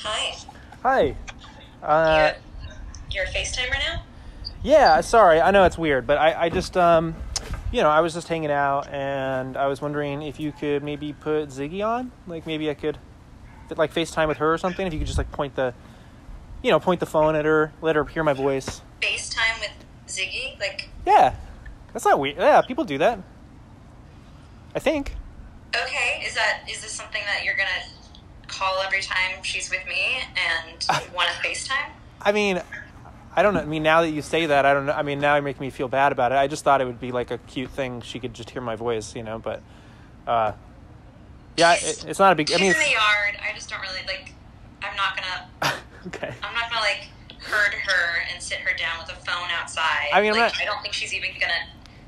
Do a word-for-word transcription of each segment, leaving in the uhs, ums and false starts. Hi. Hi. Uh, you're, you're FaceTime right now? Yeah, sorry. I know it's weird, but I, I just, um, you know, I was just hanging out, and I was wondering if you could maybe put Ziggy on. Like, maybe I could, like, FaceTime with her or something. If you could just, like, point the, you know, point the phone at her, let her hear my voice. FaceTime with Ziggy? Like... Yeah. That's not weird. Yeah, people do that. I think. Okay. Is that, is this something that you're going to call every time she's with me and want to FaceTime? I mean... I don't know. I mean, now that you say that, I don't know. I mean, now you're making me feel bad about it. I just thought it would be like a cute thing. She could just hear my voice, you know, but, uh, yeah, it, it's not a big, I mean, in the yard. I just don't really like, I'm not gonna, okay. I'm not gonna like herd her and sit her down with a phone outside. I mean, like, not... I don't think she's even gonna,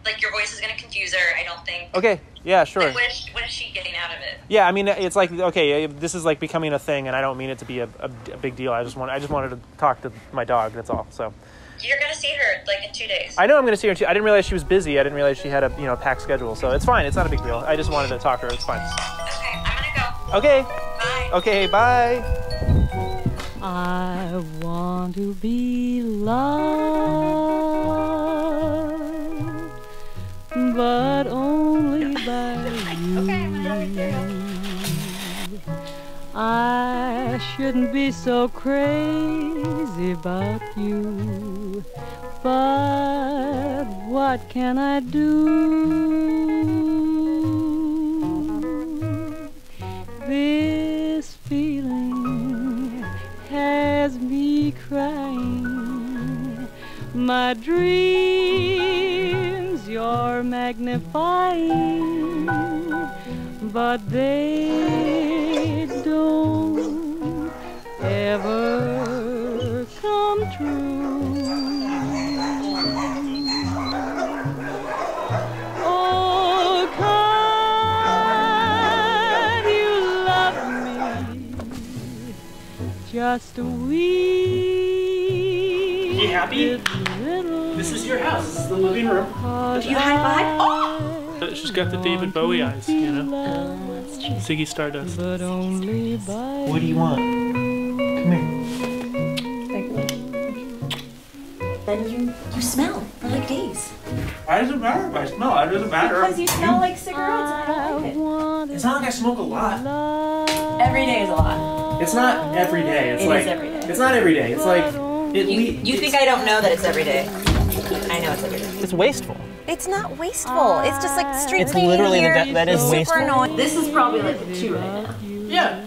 like, your voice is gonna confuse her. I don't think. Okay. Yeah, sure. Like, what, is she, what is she getting out of it? Yeah. I mean, it's like, okay, this is like becoming a thing, and I don't mean it to be a, a, a big deal. I just want, I just wanted to talk to my dog. That's all. So you're going to see her like in two days. I know I'm going to see her in two. I didn't realize she was busy. I didn't realize she had a, you know, packed schedule. So it's fine. It's not a big deal. I just wanted to talk to her. It's fine. Okay. I'm going to go. Okay. Bye. Okay. Bye. I want to be loved, but only I shouldn't be so crazy about you, but what can I do? This feeling has me crying. My dreams you're magnifying, but they don't ever come true. Oh, can't you love me just a wee? You happy? This is your house. This is the living room. Do you high five? Oh! She's got the David Bowie eyes, you know? Oh, that's true. Ziggy Stardust. But only by what do you want? Come here. Then you, you smell for like days. Why does it matter if I smell? It doesn't matter. Because you smell like cigarettes and I like it. It's not like I smoke a lot. Every day is a lot. It's not every day. It's it like, is every day. It's not every day. It's like... It you you it's, think I don't know that it's every day. I know it's every day. It's wasteful. It's not wasteful. It's just like street it's cleaning literally here. That, that is super wasteful. Annoying. This is probably like a two right now. Yeah.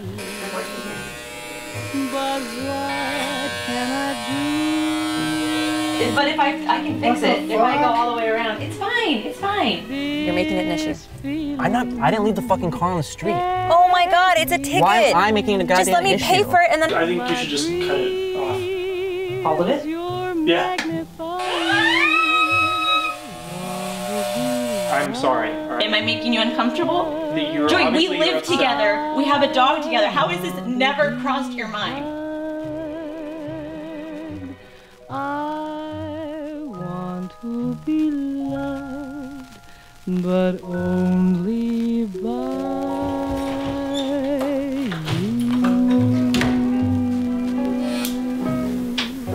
But if I I can fix it, if I go all the way around, it's fine. It's fine. You're making it an issue. I'm not. I didn't leave the fucking car on the street. Oh my god, it's a ticket. Why am I making a goddamn issue? Just let me issue? Pay for it and then. I think you should just cut it off. All of it? Yeah. I'm sorry. Right. Am I making you uncomfortable? The, you're Joy, we live together. We have a dog together. How has this never crossed your mind? I want to be loved, but only by you.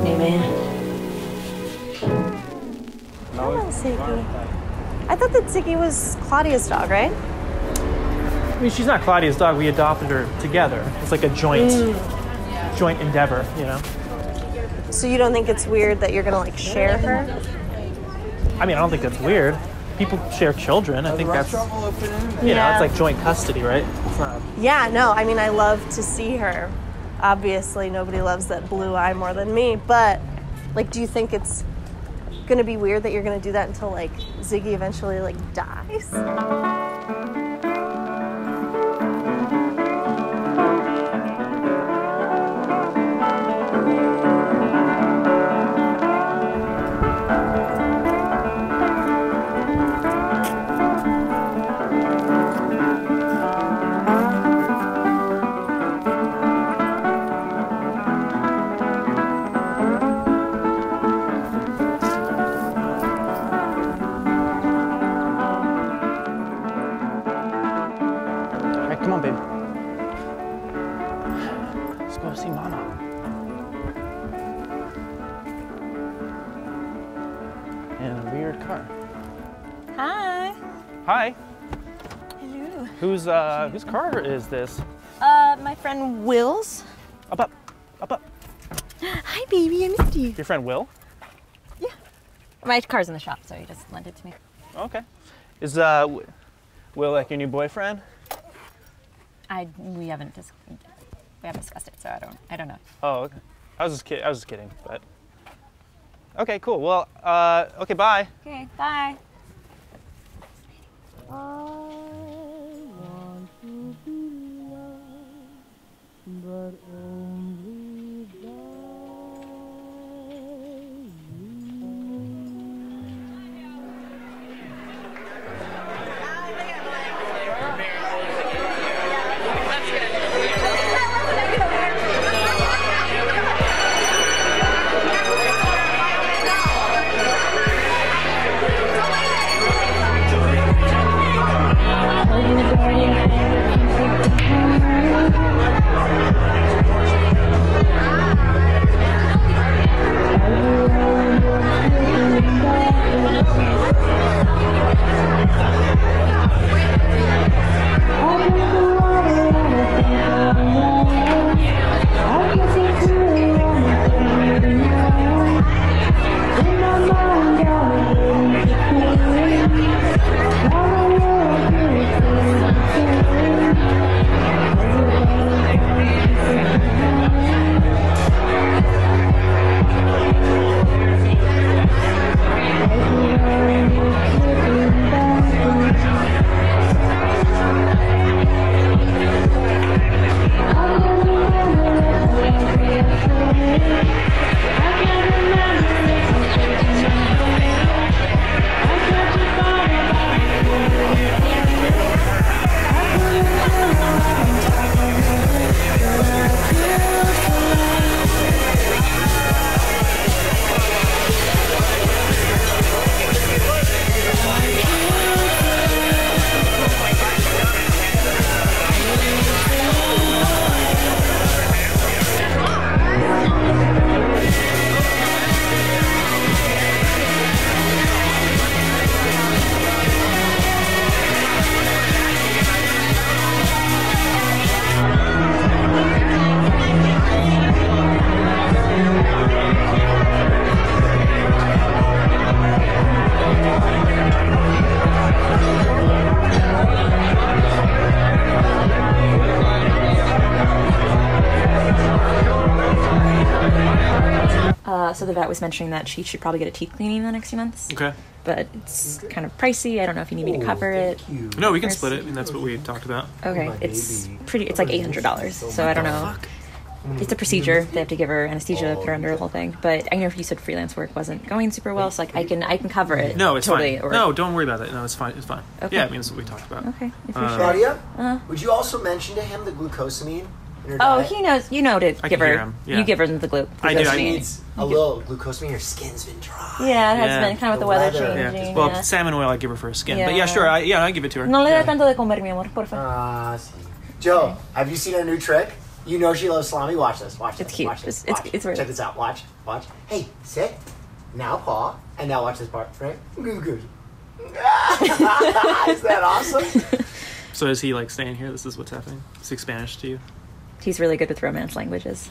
Amen. Hello, Ziggy. I thought that Ziggy was Claudia's dog, right? I mean, she's not Claudia's dog. We adopted her together. It's like a joint, mm. joint endeavor, you know? So you don't think it's weird that you're going to, like, share her? I mean, I don't think that's weird. People share children. I think that's, you know, it's like joint custody, right? It's not... Yeah, no, I mean, I love to see her. Obviously, nobody loves that blue eye more than me. But, like, do you think it's... gonna be weird that you're gonna do that until like Ziggy eventually like dies? go see Mama. In a weird car. Hi. Hi. Hello. Whose uh, whose car is this? Uh, my friend Will's. Up, up, up, up. Hi, baby. I missed you. Your friend Will? Yeah. My car's in the shop, so he just lent it to me. Okay. Is uh, Will like your new boyfriend? I we haven't dis we haven't discussed it, so I don't I don't know. Oh, okay. I was just kidding. I was just kidding, but. Okay, cool. Well, uh, okay, bye. Okay, bye. I want to be loved, but only So the vet was mentioning that she should probably get a teeth cleaning in the next few months. Okay. But it's kind of pricey. I don't know if you need me to cover it. No, we can split it. I mean, that's what we talked about. Okay. It's pretty. It's like eight hundred dollars. So I don't know. It's a procedure. They have to give her anesthesia, put her under the whole thing. But I know if you said freelance work wasn't going super well, so like I can I can cover it. No, it's totally, fine. Or... No, don't worry about it. No, it's fine. It's fine. Okay. Yeah, I mean, that's what we talked about. Okay. Uh, Claudia, uh-huh. Would you also mention to him the glucosamine? Oh, he knows. You know to I give her. Him, yeah. You give her the glu glucosamine. I do. I need a little glucosamine. Your skin's been dry. Yeah, it has yeah. been kind of the with the weather, weather. changing. Yeah. Well, yeah. Salmon oil I give her for her skin. Yeah. But yeah, sure. I, yeah, I give it to her. No le da tanto de comer, mi amor, por favor. Ah, sí. Joe, have you seen our new trick? You know she loves salami. Watch this. Watch this. It's cute. Watch this. It's, watch. It's, it's Check weird. this out. Watch. Watch. Hey, sit. Now paw. And now watch this part. Right? Goo goo. Is that awesome? So is he like staying here? This is what's happening? Speak Spanish to you? He's really good with romance languages.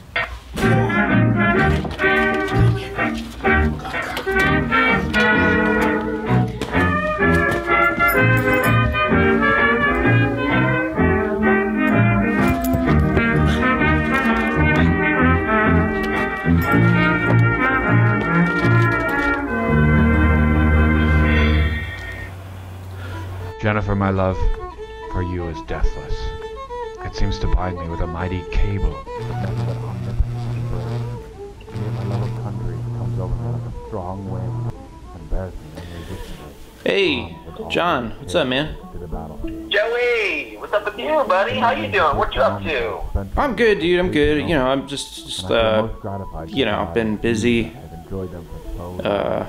Jennifer, my love, for you is deathless. It seems to bind me with a mighty cable. That's what omnipotent bird, near my little country, comes over me like a strong wind and bears me in resistance. Hey, John, what's up, man? Joey, what's up with you, buddy? How you doing? What you up to? I'm good, dude. I'm good. You know, I'm just, just uh, you know, I've been busy. Uh,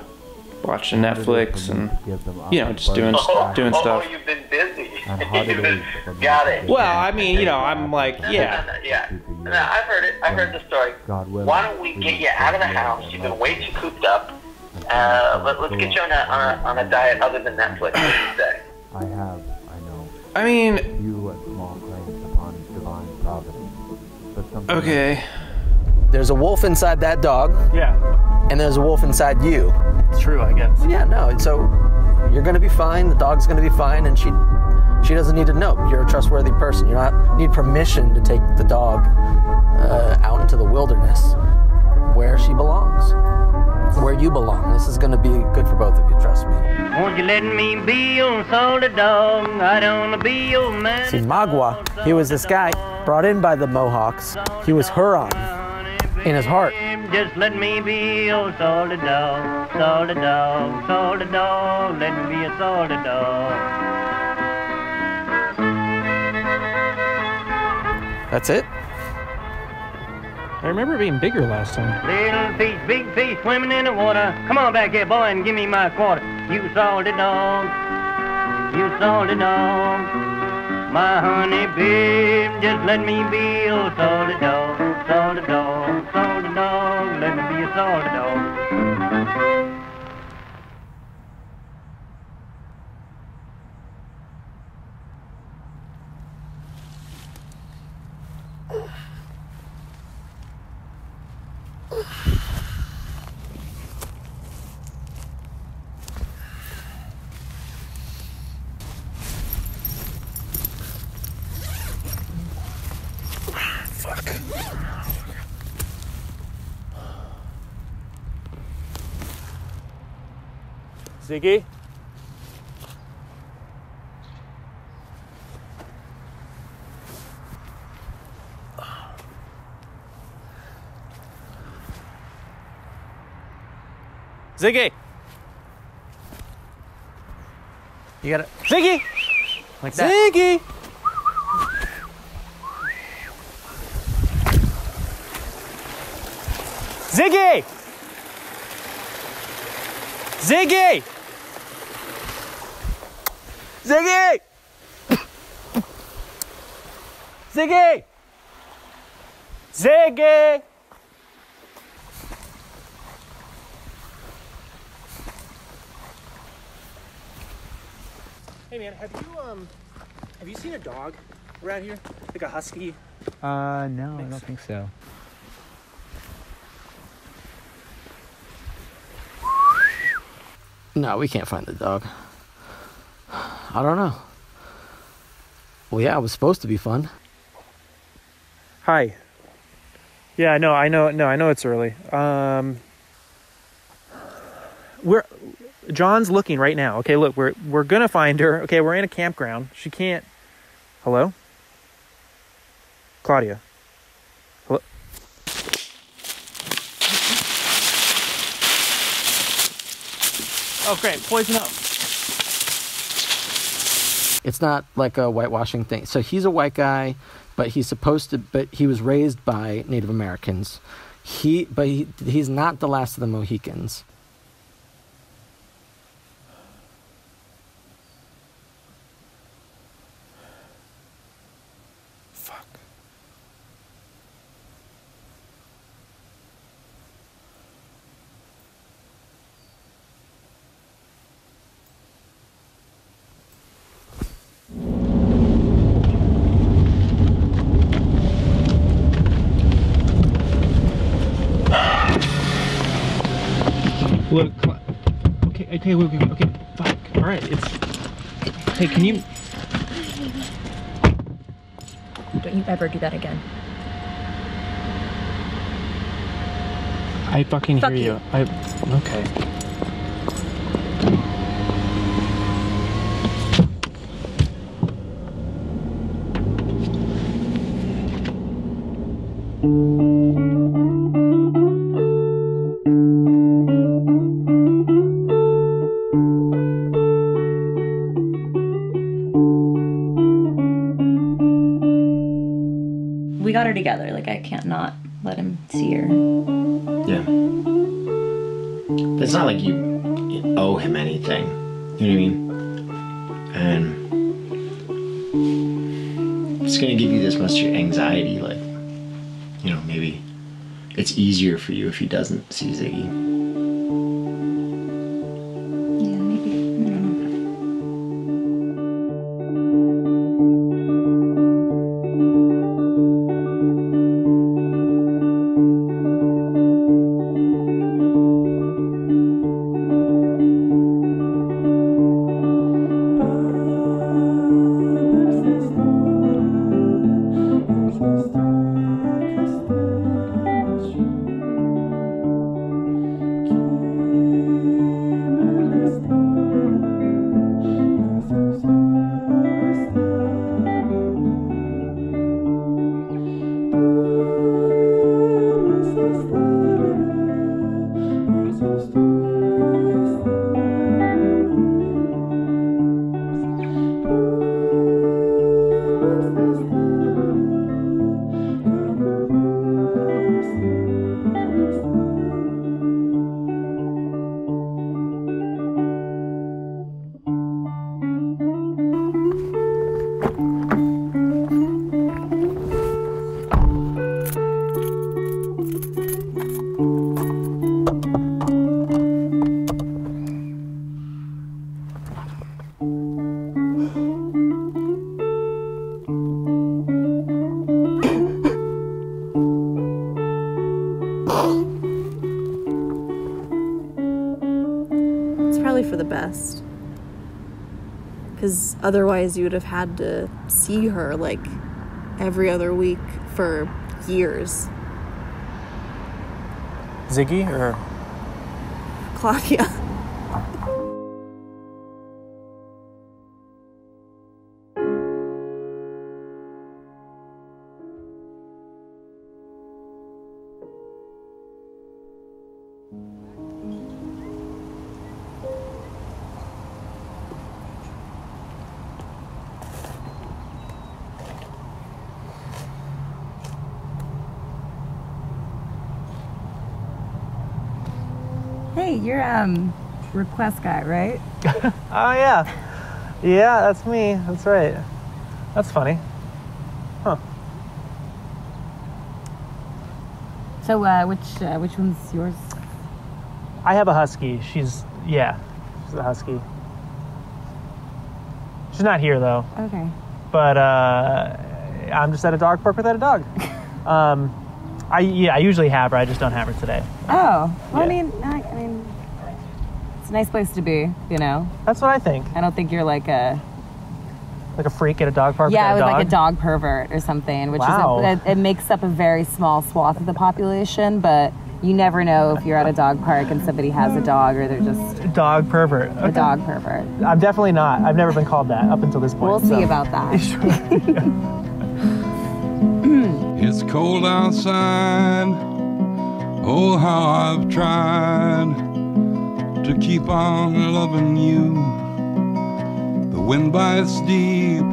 watching Netflix and you know, just doing doing stuff. Oh, you've been busy. And how do they got it? Well, I mean, you know, I'm like, yeah. No, no, no, no, yeah. No, I've heard it. I've heard the story. Why don't we get you out of the house? You've been way too cooped up. Uh, let, let's get you on a, on a, on a diet other than Netflix. What do you say? I have, I know. I mean... You have small claims upon divine providence. But okay. There's a wolf inside that dog. Yeah. And there's a wolf inside you. It's true, I guess. Yeah, no, and so you're going to be fine, the dog's going to be fine, and she she doesn't need to know. You're a trustworthy person. You don't need permission to take the dog uh, out into the wilderness where she belongs, where you belong. This is going to be good for both of you, trust me. Won't you let me be on solder dog? I don't want to be your man. See, Magua, he was this guy brought in by the Mohawks. He was Huron in his heart. Just let me be a solid dog, solid dog, solid dog, let me be a solid dog. That's it. I remember being bigger last time. Little fish, big fish, swimming in the water. Come on back here, boy, and give me my quarter. You solid dog, you solid dog. My honey babe, just let me be a solid dog, solid dog, solid dog, let me be a solid dog. Ziggy? Ziggy! You gotta... Ziggy! Like that. Ziggy! Ziggy! Ziggy! Ziggy! Ziggy! Ziggy! Hey man, have you um have you seen a dog around here? Like a husky? Uh no, I don't think so. No, we can't find the dog. I don't know. Well, yeah, it was supposed to be fun. Hi. Yeah, no, I know, no, I know it's early. Um, we're John's looking right now. Okay, look, we're we're gonna find her. Okay, we're in a campground. She can't. Hello? Claudia. Hello? Oh, great. Poison up. It's not like a whitewashing thing. So he's a white guy, but he's supposed to, but he was raised by Native Americans. He, but he, he's not the last of the Mohicans. Look, okay, okay, okay, okay, fuck, all right, it's, hey, can you? Don't you ever do that again. I fucking fuck hear you. you. I, okay. We got her together, like I can't not let him see her. Yeah. But it's not like you owe him anything. You know what I mean? And going to give you this much anxiety, like, you know, maybe it's easier for you if he doesn't see Ziggy. Best, because otherwise you would have had to see her like every other week for years. Ziggy or Claudia? Hey, you're um request guy, right? Oh yeah, yeah, that's me. That's right. That's funny, huh? So, uh, which uh, which one's yours? I have a husky. She's yeah, she's a husky. She's not here though. Okay. But uh, I'm just at a dog park without a dog. um, I yeah, I usually have her. I just don't have her today. Oh, well, yeah. I mean. I Nice place to be, you know. That's what I think. I don't think you're like a like a freak at a dog park. Yeah, with a dog. Like a dog pervert or something, which wow. is a, it, it makes up a very small swath of the population, but you never know if you're at a dog park and somebody has a dog or they're just dog pervert. A okay. dog pervert. I'm definitely not. I've never been called that up until this point. We'll so. see about that. It's cold outside. Oh, how I've tried to keep on loving you. The wind bites deep,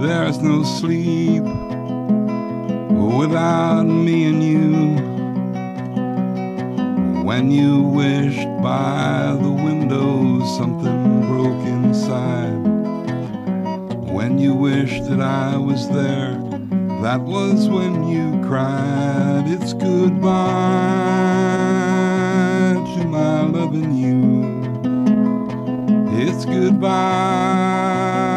there's no sleep without me and you. When you wished by the window something broke inside, when you wished that I was there, that was when you cried. It's goodbye to my loving you. It's goodbye.